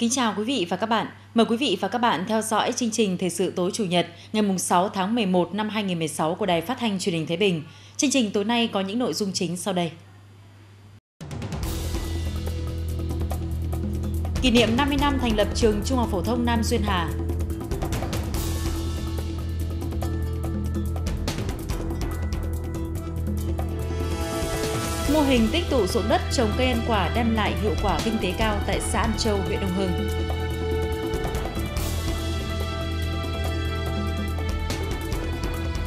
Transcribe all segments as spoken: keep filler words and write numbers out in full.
Kính chào quý vị và các bạn. Mời quý vị và các bạn theo dõi chương trình Thời sự tối Chủ nhật ngày sáu tháng mười một năm hai nghìn không trăm mười sáu của Đài Phát thanh Truyền hình Thái Bình. Chương trình tối nay có những nội dung chính sau đây. Kỷ niệm năm mươi năm thành lập trường Trung học phổ thông Nam Duyên Hà. Mô hình tích tụ ruộng đất trồng cây ăn quả đem lại hiệu quả kinh tế cao tại xã An Châu, huyện Đông Hưng.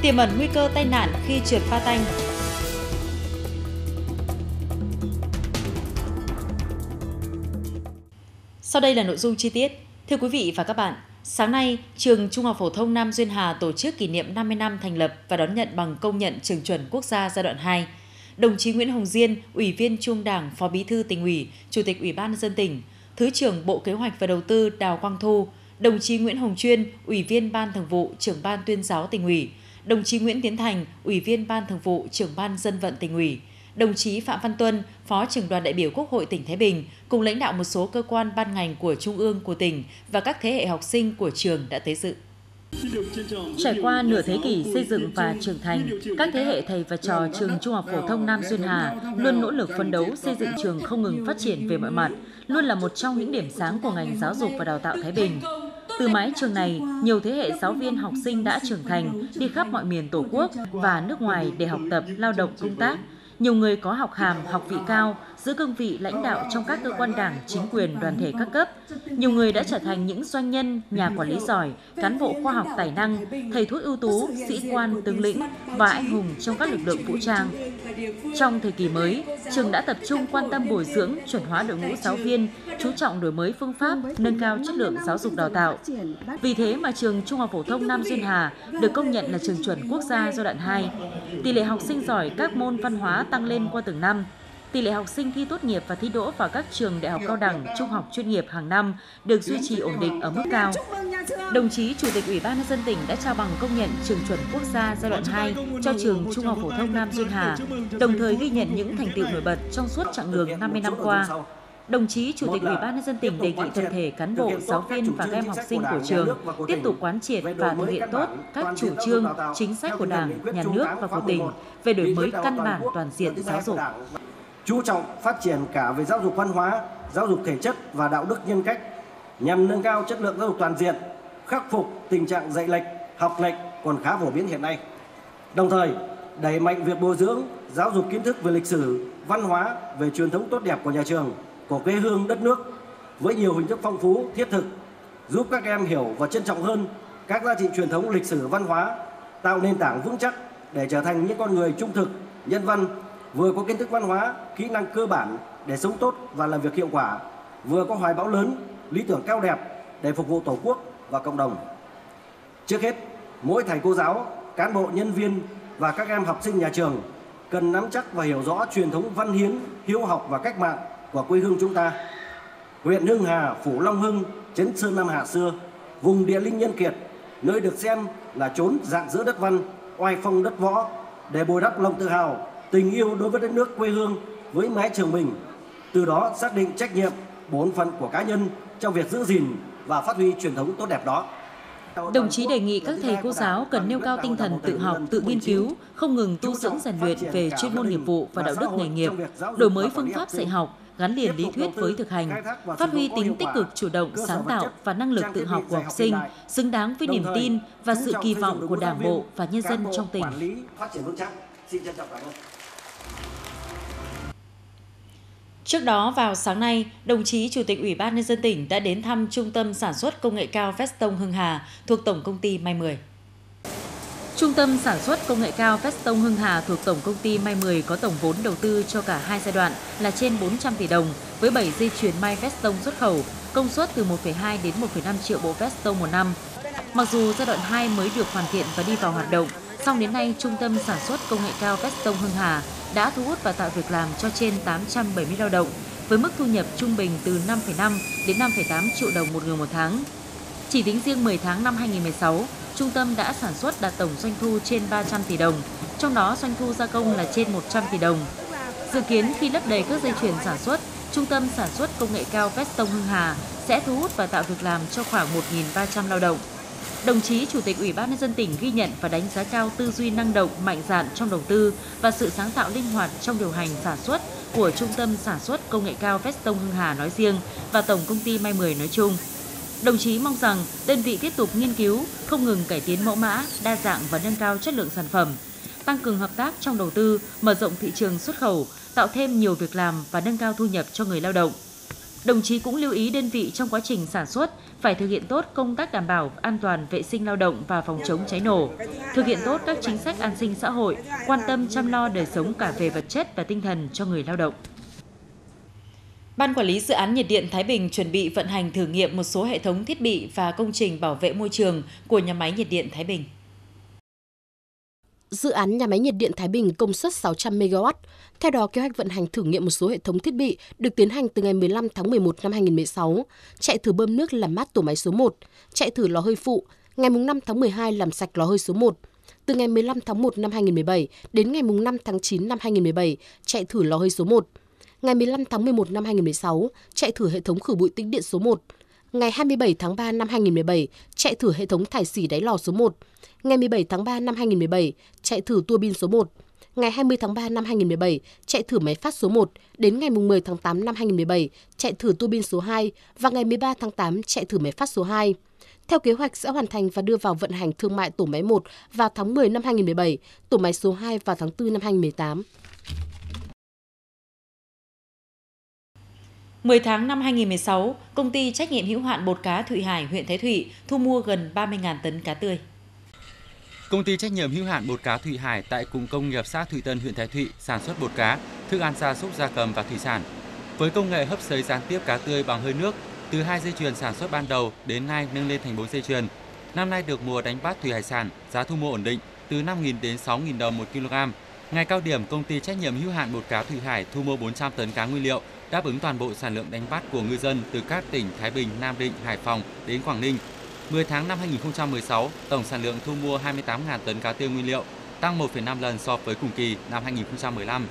Tiềm ẩn nguy cơ tai nạn khi trượt pa tanh. Sau đây là nội dung chi tiết. Thưa quý vị và các bạn, sáng nay, trường Trung học phổ thông Nam Duyên Hà tổ chức kỷ niệm năm mươi năm thành lập và đón nhận bằng công nhận trường chuẩn quốc gia giai đoạn hai. Đồng chí Nguyễn Hồng Diên, Ủy viên Trung ương Đảng, Phó Bí thư Tỉnh ủy, Chủ tịch Ủy ban nhân dân tỉnh, Thứ trưởng Bộ Kế hoạch và Đầu tư Đào Quang Thu, đồng chí Nguyễn Hồng Chuyên, Ủy viên Ban Thường vụ, Trưởng ban Tuyên giáo Tỉnh ủy, đồng chí Nguyễn Tiến Thành, Ủy viên Ban Thường vụ, Trưởng ban Dân vận Tỉnh ủy, đồng chí Phạm Văn Tuân, Phó trưởng đoàn đại biểu Quốc hội tỉnh Thái Bình cùng lãnh đạo một số cơ quan ban ngành của Trung ương, của tỉnh và các thế hệ học sinh của trường đã tới dự. Trải qua nửa thế kỷ xây dựng và trưởng thành, các thế hệ thầy và trò trường Trung học phổ thông Nam Duyên Hà luôn nỗ lực phấn đấu xây dựng trường không ngừng phát triển về mọi mặt, luôn là một trong những điểm sáng của ngành giáo dục và đào tạo Thái Bình. Từ mái trường này, nhiều thế hệ giáo viên học sinh đã trưởng thành, đi khắp mọi miền Tổ quốc và nước ngoài để học tập, lao động, công tác. Nhiều người có học hàm, học vị cao, giữ cương vị lãnh đạo trong các cơ quan đảng, chính quyền, đoàn thể các cấp. Nhiều người đã trở thành những doanh nhân, nhà quản lý giỏi, cán bộ khoa học tài năng, thầy thuốc ưu tú, sĩ quan, tướng lĩnh và anh hùng trong các lực lượng vũ trang. Trong thời kỳ mới, trường đã tập trung quan tâm bồi dưỡng, chuẩn hóa đội ngũ giáo viên, chú trọng đổi mới phương pháp, nâng cao chất lượng giáo dục đào tạo. Vì thế mà trường Trung học phổ thông Nam Duyên Hà được công nhận là trường chuẩn quốc gia giai đoạn hai. Tỷ lệ học sinh giỏi các môn văn hóa tăng lên qua từng năm. Tỷ lệ học sinh thi tốt nghiệp và thi đỗ vào các trường đại học cao đẳng, trung học chuyên nghiệp hàng năm được duy trì ổn định ở mức cao. Đồng chí Chủ tịch Ủy ban nhân dân tỉnh đã trao bằng công nhận trường chuẩn quốc gia giai đoạn hai cho trường Trung học phổ thông Nam Duyên Hà, đồng thời ghi nhận những thành tựu nổi bật trong suốt chặng đường năm mươi năm qua. Đồng chí Chủ tịch Ủy ban nhân dân tỉnh đề nghị toàn thể cán bộ, giáo viên và các em học sinh của trường tiếp tục quán triệt và thực hiện tốt các chủ trương, chính sách của Đảng, Nhà nước và của tỉnh về đổi mới căn bản toàn diện giáo dục. Chú trọng phát triển cả về giáo dục văn hóa, giáo dục thể chất và đạo đức nhân cách nhằm nâng cao chất lượng giáo dục toàn diện, khắc phục tình trạng dạy lệch, học lệch còn khá phổ biến hiện nay. Đồng thời, đẩy mạnh việc bồi dưỡng, giáo dục kiến thức về lịch sử, văn hóa, về truyền thống tốt đẹp của nhà trường, của quê hương đất nước với nhiều hình thức phong phú, thiết thực, giúp các em hiểu và trân trọng hơn các giá trị truyền thống lịch sử văn hóa, tạo nền tảng vững chắc để trở thành những con người trung thực, nhân văn, vừa có kiến thức văn hóa, kỹ năng cơ bản để sống tốt và làm việc hiệu quả, vừa có hoài bão lớn, lý tưởng cao đẹp để phục vụ Tổ quốc và cộng đồng. Trước hết, mỗi thầy cô giáo, cán bộ, nhân viên và các em học sinh nhà trường cần nắm chắc và hiểu rõ truyền thống văn hiến, hiếu học và cách mạng của quê hương chúng ta. Huyện Hưng Hà, Phủ Long Hưng, Chấn Sơn Nam Hà xưa, vùng địa linh nhân kiệt, nơi được xem là chốn rạng rỡ đất văn, oai phong đất võ, để bồi đắp lòng tự hào, tình yêu đối với đất nước quê hương, với mái trường mình, từ đó xác định trách nhiệm, bổn phận của cá nhân trong việc giữ gìn và phát huy truyền thống tốt đẹp đó. Đồng chí đề nghị các thầy cô giáo cần nêu cao tinh thần tự học, tự nghiên cứu, không ngừng tu dưỡng rèn luyện về chuyên môn nghiệp vụ và đạo đức nghề nghiệp, đổi mới phương pháp dạy học, gắn liền lý thuyết với thực hành, phát huy tính tích cực, chủ động, sáng tạo và năng lực tự học của học sinh, xứng đáng với niềm tin và sự kỳ vọng của Đảng bộ và nhân dân trong tỉnh. Trước đó vào sáng nay, đồng chí Chủ tịch Ủy ban nhân dân tỉnh đã đến thăm Trung tâm Sản xuất Công nghệ cao Veston Hưng Hà thuộc Tổng Công ty May mười. Trung tâm Sản xuất Công nghệ cao Veston Hưng Hà thuộc Tổng Công ty May mười có tổng vốn đầu tư cho cả hai giai đoạn là trên bốn trăm tỷ đồng với bảy dây chuyền may Veston xuất khẩu, công suất từ một phẩy hai đến một phẩy năm triệu bộ Veston một năm. Mặc dù giai đoạn hai mới được hoàn thiện và đi vào hoạt động, song đến nay, Trung tâm Sản xuất Công nghệ cao Veston Hưng Hà đã thu hút và tạo việc làm cho trên tám trăm bảy mươi lao động, với mức thu nhập trung bình từ năm phẩy năm đến năm phẩy tám triệu đồng một người một tháng. Chỉ tính riêng mười tháng năm hai nghìn không trăm mười sáu, trung tâm đã sản xuất đạt tổng doanh thu trên ba trăm tỷ đồng, trong đó doanh thu gia công là trên một trăm tỷ đồng. Dự kiến khi lấp đầy các dây chuyền sản xuất, Trung tâm Sản xuất Công nghệ cao Veston Hưng Hà sẽ thu hút và tạo việc làm cho khoảng một nghìn ba trăm lao động. Đồng chí Chủ tịch Ủy ban nhân dân tỉnh ghi nhận và đánh giá cao tư duy năng động, mạnh dạn trong đầu tư và sự sáng tạo linh hoạt trong điều hành sản xuất của Trung tâm Sản xuất Công nghệ cao Veston Hưng Hà nói riêng và Tổng Công ty May mười nói chung. Đồng chí mong rằng đơn vị tiếp tục nghiên cứu, không ngừng cải tiến mẫu mã, đa dạng và nâng cao chất lượng sản phẩm, tăng cường hợp tác trong đầu tư, mở rộng thị trường xuất khẩu, tạo thêm nhiều việc làm và nâng cao thu nhập cho người lao động. Đồng chí cũng lưu ý đơn vị trong quá trình sản xuất phải thực hiện tốt công tác đảm bảo an toàn vệ sinh lao động và phòng chống cháy nổ, thực hiện tốt các chính sách an sinh xã hội, quan tâm chăm lo đời sống cả về vật chất và tinh thần cho người lao động. Ban Quản lý Dự án Nhiệt điện Thái Bình chuẩn bị vận hành thử nghiệm một số hệ thống thiết bị và công trình bảo vệ môi trường của nhà máy Nhiệt điện Thái Bình. Dự án nhà máy nhiệt điện Thái Bình công suất sáu trăm mê ga oát. Theo đó, kế hoạch vận hành thử nghiệm một số hệ thống thiết bị được tiến hành từ ngày mười lăm tháng mười một năm hai nghìn không trăm mười sáu, chạy thử bơm nước làm mát tổ máy số một, chạy thử lò hơi phụ, ngày năm tháng mười hai làm sạch lò hơi số một. Từ ngày mười lăm tháng một năm hai nghìn không trăm mười bảy đến ngày năm tháng chín năm hai nghìn không trăm mười bảy, chạy thử lò hơi số một. Ngày mười lăm tháng mười một năm hai nghìn không trăm mười sáu, chạy thử hệ thống khử bụi tĩnh điện số một. Ngày hai mươi bảy tháng ba năm hai nghìn không trăm mười bảy, chạy thử hệ thống thải xỉ đáy lò số một. Ngày mười bảy tháng ba năm hai nghìn không trăm mười bảy, chạy thử tua bin số một. Ngày hai mươi tháng ba năm hai nghìn không trăm mười bảy, chạy thử máy phát số một. Đến ngày mười tháng tám năm hai nghìn không trăm mười bảy, chạy thử tua bin số hai. Và ngày mười ba tháng tám, chạy thử máy phát số hai. Theo kế hoạch sẽ hoàn thành và đưa vào vận hành thương mại tổ máy một vào tháng mười năm hai nghìn không trăm mười bảy, tổ máy số hai vào tháng tư năm hai nghìn không trăm mười tám. mười tháng năm hai nghìn không trăm mười sáu, công ty trách nhiệm hữu hạn bột cá Thụy Hải, huyện Thái Thụy thu mua gần ba mươi nghìn tấn cá tươi. Công ty trách nhiệm hữu hạn bột cá Thụy Hải tại cụm công nghiệp xã Thụy Tân, huyện Thái Thụy sản xuất bột cá, thức ăn gia súc gia cầm và thủy sản. Với công nghệ hấp sấy gián tiếp cá tươi bằng hơi nước, từ hai dây chuyền sản xuất ban đầu đến nay nâng lên thành bốn dây chuyền. Năm nay được mùa đánh bắt thủy hải sản, giá thu mua ổn định từ năm nghìn đến sáu nghìn đồng một kg. Ngày cao điểm, công ty trách nhiệm hữu hạn bột cá Thụy Hải thu mua bốn trăm tấn cá nguyên liệu, đáp ứng toàn bộ sản lượng đánh bắt của ngư dân từ các tỉnh Thái Bình, Nam Định, Hải Phòng đến Quảng Ninh. mười tháng năm hai nghìn không trăm mười sáu, tổng sản lượng thu mua hai mươi tám nghìn tấn cá tươi nguyên liệu, tăng một phẩy năm lần so với cùng kỳ năm hai nghìn không trăm mười lăm.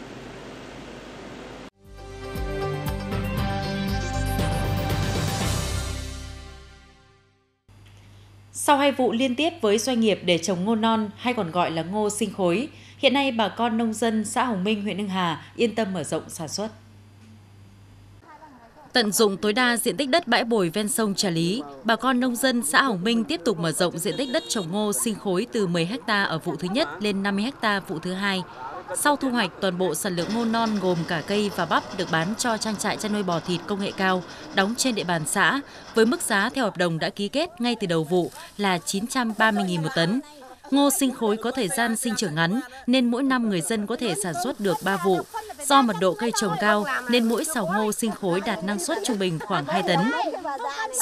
Sau hai vụ liên tiếp với doanh nghiệp để trồng ngô non hay còn gọi là ngô sinh khối, hiện nay bà con nông dân xã Hồng Minh, huyện Hưng Hà yên tâm mở rộng sản xuất. Tận dụng tối đa diện tích đất bãi bồi ven sông Trà Lý, bà con nông dân xã Hồng Minh tiếp tục mở rộng diện tích đất trồng ngô sinh khối từ mười héc ta ở vụ thứ nhất lên năm mươi héc ta vụ thứ hai. Sau thu hoạch, toàn bộ sản lượng ngô non gồm cả cây và bắp được bán cho trang trại chăn nuôi bò thịt công nghệ cao đóng trên địa bàn xã với mức giá theo hợp đồng đã ký kết ngay từ đầu vụ là chín trăm ba mươi nghìn một tấn. Ngô sinh khối có thời gian sinh trưởng ngắn nên mỗi năm người dân có thể sản xuất được ba vụ. Do mật độ cây trồng cao nên mỗi sào ngô sinh khối đạt năng suất trung bình khoảng hai tấn.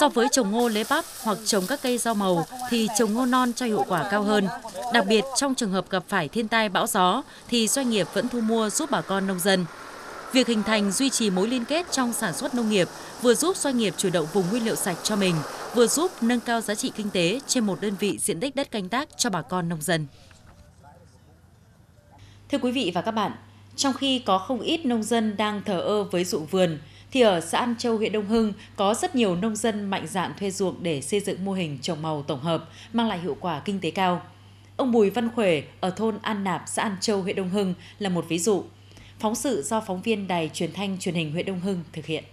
So với trồng ngô lấy bắp hoặc trồng các cây rau màu thì trồng ngô non cho hiệu quả cao hơn. Đặc biệt trong trường hợp gặp phải thiên tai bão gió thì doanh nghiệp vẫn thu mua giúp bà con nông dân. Việc hình thành duy trì mối liên kết trong sản xuất nông nghiệp vừa giúp doanh nghiệp chủ động vùng nguyên liệu sạch cho mình, vừa giúp nâng cao giá trị kinh tế trên một đơn vị diện tích đất canh tác cho bà con nông dân. Thưa quý vị và các bạn, trong khi có không ít nông dân đang thờ ơ với ruộng vườn, thì ở xã An Châu, huyện Đông Hưng có rất nhiều nông dân mạnh dạn thuê ruộng để xây dựng mô hình trồng màu tổng hợp mang lại hiệu quả kinh tế cao. Ông Bùi Văn Khuê ở thôn An Nạp, xã An Châu, huyện Đông Hưng là một ví dụ. Phóng sự do phóng viên Đài Truyền thanh Truyền hình huyện Đông Hưng thực hiện.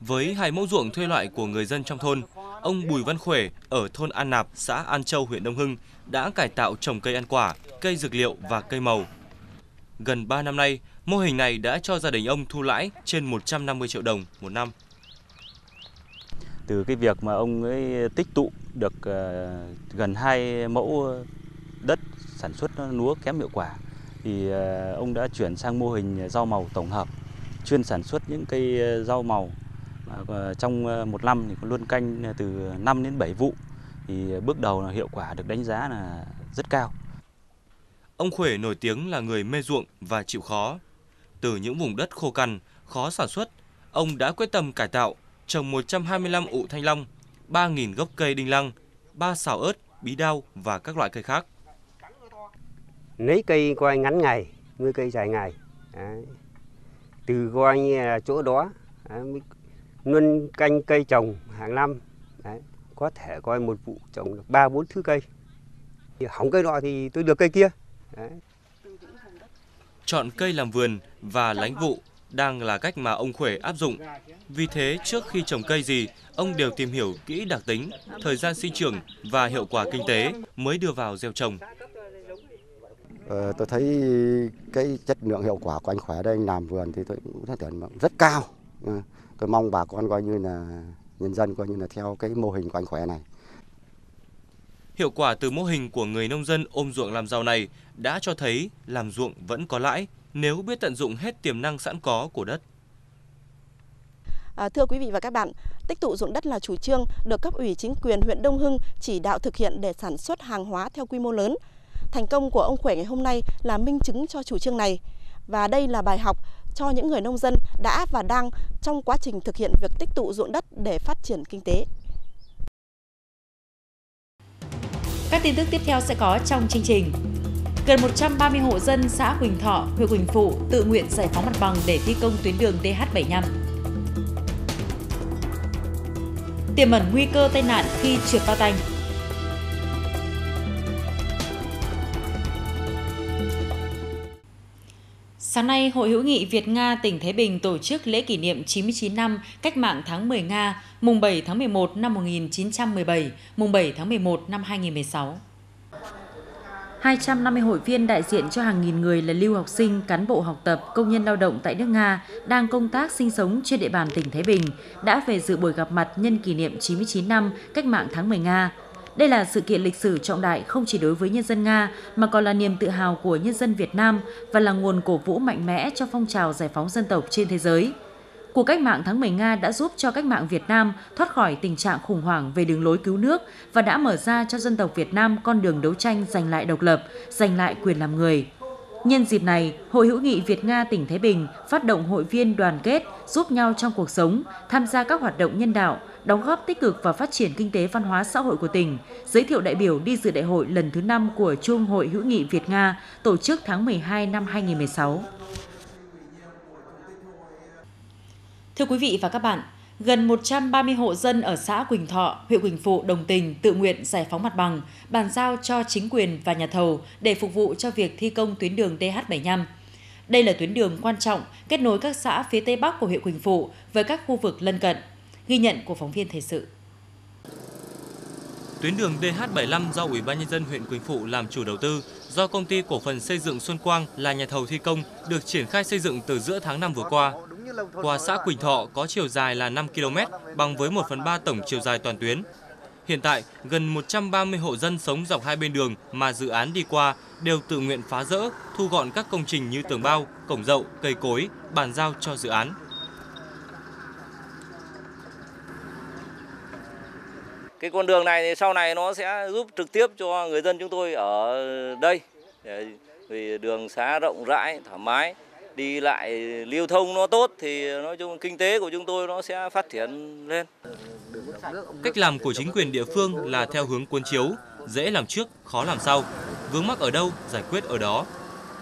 Với hai mẫu ruộng thuê loại của người dân trong thôn, ông Bùi Văn Khuê ở thôn An Nạp, xã An Châu, huyện Đông Hưng đã cải tạo trồng cây ăn quả, cây dược liệu và cây màu. Gần ba năm nay, mô hình này đã cho gia đình ông thu lãi trên một trăm năm mươi triệu đồng một năm. Từ cái việc mà ông ấy tích tụ được gần hai mẫu đất sản xuất lúa kém hiệu quả, thì ông đã chuyển sang mô hình rau màu tổng hợp, chuyên sản xuất những cây rau màu. Trong một năm thì luôn canh từ năm đến bảy vụ, thì bước đầu là hiệu quả được đánh giá là rất cao. Ông Khuê nổi tiếng là người mê ruộng và chịu khó. Từ những vùng đất khô cằn, khó sản xuất, ông đã quyết tâm cải tạo, trồng một trăm hai mươi lăm ụ thanh long, ba nghìn gốc cây đinh lăng, ba sào ớt, bí đao và các loại cây khác. Lấy cây coi ngắn ngày, nuôi cây dài ngày. Đấy. Từ coi chỗ đó, luân canh cây trồng hàng năm. Đấy, có thể coi một vụ trồng được ba bốn thứ cây. Hỏng cây nọ thì tôi được cây kia. Đấy. Chọn cây làm vườn và lánh vụ đang là cách mà ông Khuê áp dụng. Vì thế trước khi trồng cây gì, ông đều tìm hiểu kỹ đặc tính, thời gian sinh trưởng và hiệu quả kinh tế mới đưa vào gieo trồng. Ờ, tôi thấy cái chất lượng hiệu quả của anh Khuê đây, anh làm vườn thì tôi cũng tưởng rất cao. Tôi mong bà con coi như là nhân dân coi như là theo cái mô hình của anh Khuê này. Hiệu quả từ mô hình của người nông dân ôm ruộng làm giàu này đã cho thấy làm ruộng vẫn có lãi nếu biết tận dụng hết tiềm năng sẵn có của đất. À, thưa quý vị và các bạn, tích tụ ruộng đất là chủ trương được cấp ủy chính quyền huyện Đông Hưng chỉ đạo thực hiện để sản xuất hàng hóa theo quy mô lớn. Thành công của ông Khuê ngày hôm nay là minh chứng cho chủ trương này. Và đây là bài học cho những người nông dân đã và đang trong quá trình thực hiện việc tích tụ ruộng đất để phát triển kinh tế. Các tin tức tiếp theo sẽ có trong chương trình. Gần một trăm ba mươi hộ dân xã Quỳnh Thọ, huyện Quỳnh Phụ tự nguyện giải phóng mặt bằng để thi công tuyến đường D H bảy mươi lăm. Tiềm ẩn nguy cơ tai nạn khi trượt bao tanh. Sáng nay, Hội hữu nghị Việt-Nga tỉnh Thái Bình tổ chức lễ kỷ niệm chín mươi chín năm Cách mạng tháng mười Nga, mùng bảy tháng mười một năm một nghìn chín trăm mười bảy, mùng bảy tháng mười một năm hai nghìn không trăm mười sáu. hai trăm năm mươi hội viên đại diện cho hàng nghìn người là lưu học sinh, cán bộ học tập, công nhân lao động tại nước Nga đang công tác sinh sống trên địa bàn tỉnh Thái Bình đã về dự buổi gặp mặt nhân kỷ niệm chín mươi chín năm Cách mạng tháng mười Nga. Đây là sự kiện lịch sử trọng đại không chỉ đối với nhân dân Nga mà còn là niềm tự hào của nhân dân Việt Nam và là nguồn cổ vũ mạnh mẽ cho phong trào giải phóng dân tộc trên thế giới. Cuộc cách mạng tháng mười Nga đã giúp cho cách mạng Việt Nam thoát khỏi tình trạng khủng hoảng về đường lối cứu nước và đã mở ra cho dân tộc Việt Nam con đường đấu tranh giành lại độc lập, giành lại quyền làm người. Nhân dịp này, Hội hữu nghị Việt-Nga tỉnh Thái Bình phát động hội viên đoàn kết, giúp nhau trong cuộc sống, tham gia các hoạt động nhân đạo, đóng góp tích cực vào phát triển kinh tế văn hóa xã hội của tỉnh, giới thiệu đại biểu đi dự đại hội lần thứ năm của Trung Hội hữu nghị Việt-Nga tổ chức tháng mười hai năm hai nghìn không trăm mười sáu. Thưa quý vị và các bạn, gần một trăm ba mươi hộ dân ở xã Quỳnh Thọ, huyện Quỳnh Phụ đồng tình tự nguyện giải phóng mặt bằng, bàn giao cho chính quyền và nhà thầu để phục vụ cho việc thi công tuyến đường D H bảy mươi lăm. Đây là tuyến đường quan trọng kết nối các xã phía Tây Bắc của huyện Quỳnh Phụ với các khu vực lân cận. Ghi nhận của phóng viên Thời sự. Tuyến đường D H bảy mươi lăm do Ủy ban nhân dân huyện Quỳnh Phụ làm chủ đầu tư, do công ty cổ phần xây dựng Xuân Quang là nhà thầu thi công, được triển khai xây dựng từ giữa tháng năm vừa qua. Qua xã Quỳnh Thọ có chiều dài là năm ki lô mét, bằng với một phần ba tổng chiều dài toàn tuyến. Hiện tại, gần một trăm ba mươi hộ dân sống dọc hai bên đường mà dự án đi qua đều tự nguyện phá rỡ, thu gọn các công trình như tường bao, cổng dậu, cây cối, bàn giao cho dự án. Cái con đường này thì sau này nó sẽ giúp trực tiếp cho người dân chúng tôi ở đây. Vì đường xá rộng rãi, thoải mái, đi lại lưu thông nó tốt thì nói chung kinh tế của chúng tôi nó sẽ phát triển lên. Cách làm của chính quyền địa phương là theo hướng cuốn chiếu, dễ làm trước, khó làm sau, vướng mắc ở đâu giải quyết ở đó.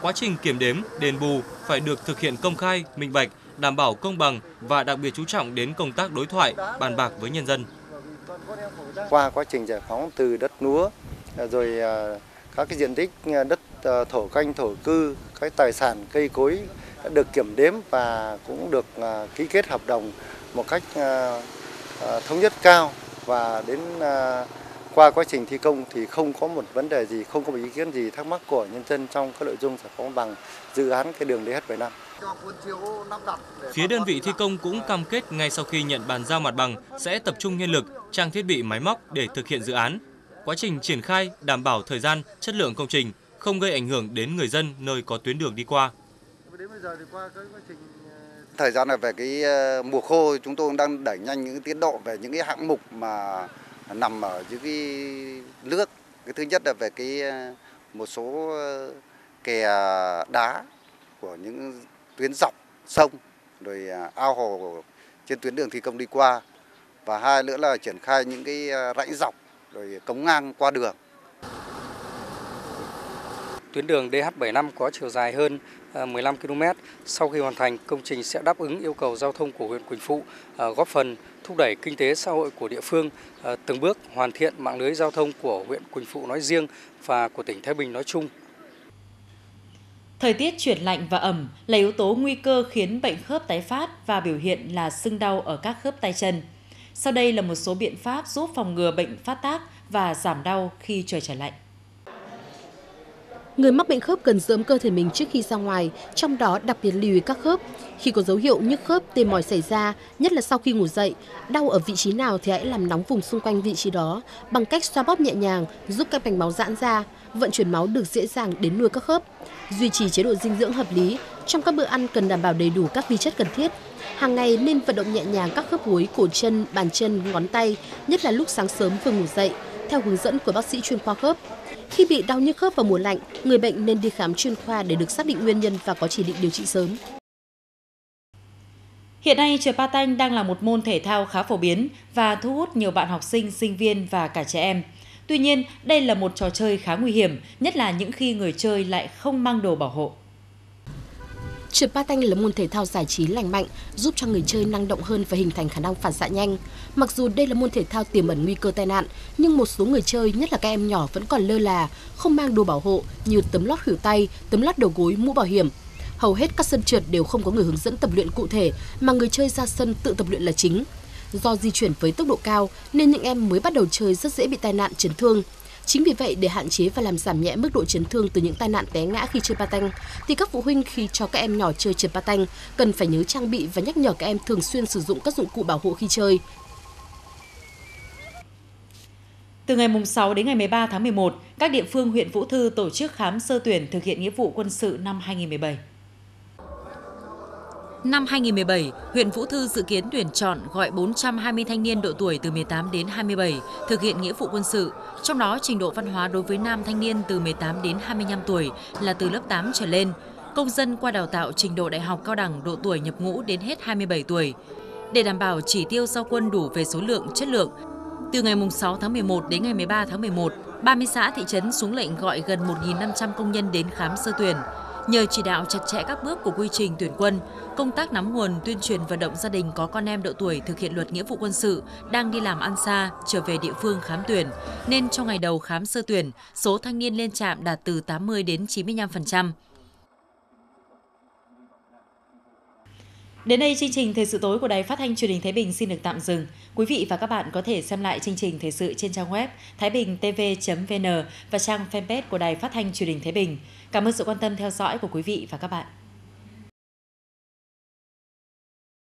Quá trình kiểm đếm, đền bù phải được thực hiện công khai, minh bạch, đảm bảo công bằng và đặc biệt chú trọng đến công tác đối thoại, bàn bạc với nhân dân. Qua quá trình giải phóng từ đất lúa rồi các cái diện tích đất thổ canh, thổ cư, các tài sản cây cối được kiểm đếm và cũng được ký kết hợp đồng một cách thống nhất cao, và đến qua quá trình thi công thì không có một vấn đề gì, không có một ý kiến gì thắc mắc của nhân dân trong các nội dung giải phóng bằng dự án cái đường D H bảy mươi lăm. Phía đơn vị thi công cũng cam kết ngay sau khi nhận bàn giao mặt bằng sẽ tập trung nhân lực, trang thiết bị máy móc để thực hiện dự án. Quá trình triển khai đảm bảo thời gian, chất lượng công trình, không gây ảnh hưởng đến người dân nơi có tuyến đường đi qua. Thời gian này về cái mùa khô chúng tôi đang đẩy nhanh những tiến độ về những cái hạng mục mà nằm ở dưới cái nước. Cái thứ nhất là về cái một số kè đá của những tuyến dọc sông rồi ao hồ trên tuyến đường thi công đi qua, và hai nữa là triển khai những cái rãnh dọc rồi cống ngang qua đường. tuyến đường D H bảy mươi lăm có chiều dài hơn mười lăm ki lô mét. Sau khi hoàn thành, công trình sẽ đáp ứng yêu cầu giao thông của huyện Quỳnh Phụ, góp phần thúc đẩy kinh tế xã hội của địa phương, từng bước hoàn thiện mạng lưới giao thông của huyện Quỳnh Phụ nói riêng và của tỉnh Thái Bình nói chung. Thời tiết chuyển lạnh và ẩm là yếu tố nguy cơ khiến bệnh khớp tái phát và biểu hiện là sưng đau ở các khớp tay chân. Sau đây là một số biện pháp giúp phòng ngừa bệnh phát tác và giảm đau khi trời trở lạnh. Người mắc bệnh khớp cần dưỡng cơ thể mình trước khi ra ngoài, trong đó đặc biệt lưu ý các khớp. Khi có dấu hiệu nhức khớp, tê mỏi xảy ra, nhất là sau khi ngủ dậy, đau ở vị trí nào thì hãy làm nóng vùng xung quanh vị trí đó bằng cách xoa bóp nhẹ nhàng, giúp các mạch máu giãn ra, vận chuyển máu được dễ dàng đến nuôi các khớp. Duy trì chế độ dinh dưỡng hợp lý, trong các bữa ăn cần đảm bảo đầy đủ các vi chất cần thiết. Hàng ngày nên vận động nhẹ nhàng các khớp gối, cổ chân, bàn chân, ngón tay, nhất là lúc sáng sớm vừa ngủ dậy, theo hướng dẫn của bác sĩ chuyên khoa khớp. Khi bị đau nhức khớp vào mùa lạnh, người bệnh nên đi khám chuyên khoa để được xác định nguyên nhân và có chỉ định điều trị sớm. Hiện nay, trượt patin đang là một môn thể thao khá phổ biến và thu hút nhiều bạn học sinh, sinh viên và cả trẻ em. Tuy nhiên, đây là một trò chơi khá nguy hiểm, nhất là những khi người chơi lại không mang đồ bảo hộ. Trượt patin là môn thể thao giải trí lành mạnh, giúp cho người chơi năng động hơn và hình thành khả năng phản xạ nhanh. Mặc dù đây là môn thể thao tiềm ẩn nguy cơ tai nạn, nhưng một số người chơi, nhất là các em nhỏ vẫn còn lơ là, không mang đồ bảo hộ như tấm lót khuỷu tay, tấm lót đầu gối, mũ bảo hiểm. Hầu hết các sân trượt đều không có người hướng dẫn tập luyện cụ thể mà người chơi ra sân tự tập luyện là chính. Do di chuyển với tốc độ cao nên những em mới bắt đầu chơi rất dễ bị tai nạn, chấn thương. Chính vì vậy, để hạn chế và làm giảm nhẹ mức độ chấn thương từ những tai nạn té ngã khi chơi patin, thì các phụ huynh khi cho các em nhỏ chơi trượt patin cần phải nhớ trang bị và nhắc nhở các em thường xuyên sử dụng các dụng cụ bảo hộ khi chơi. Từ ngày mùng sáu đến ngày mười ba tháng mười một, các địa phương huyện Vũ Thư tổ chức khám sơ tuyển thực hiện nghĩa vụ quân sự năm hai nghìn không trăm mười bảy. Năm hai nghìn không trăm mười bảy, huyện Vũ Thư dự kiến tuyển chọn gọi bốn trăm hai mươi thanh niên độ tuổi từ mười tám đến hai mươi bảy thực hiện nghĩa vụ quân sự. Trong đó, trình độ văn hóa đối với nam thanh niên từ mười tám đến hai mươi lăm tuổi là từ lớp tám trở lên, công dân qua đào tạo trình độ đại học cao đẳng độ tuổi nhập ngũ đến hết hai mươi bảy tuổi. Để đảm bảo chỉ tiêu giao quân đủ về số lượng, chất lượng, từ ngày mùng sáu tháng mười một đến ngày mười ba tháng mười một, ba mươi xã thị trấn xuống lệnh gọi gần một nghìn năm trăm công nhân đến khám sơ tuyển. Nhờ chỉ đạo chặt chẽ các bước của quy trình tuyển quân, công tác nắm nguồn, tuyên truyền vận động gia đình có con em độ tuổi thực hiện luật nghĩa vụ quân sự đang đi làm ăn xa trở về địa phương khám tuyển, nên trong ngày đầu khám sơ tuyển, số thanh niên lên trạm đạt từ tám mươi đến chín mươi lăm phần trăm. Đến đây, chương trình Thời sự tối của Đài Phát thanh Truyền hình Thái Bình xin được tạm dừng. Quý vị và các bạn có thể xem lại chương trình Thời sự trên trang web thái bình t v chấm v n và trang fanpage của Đài Phát thanh Truyền hình Thái Bình. Cảm ơn sự quan tâm theo dõi của quý vị và các bạn.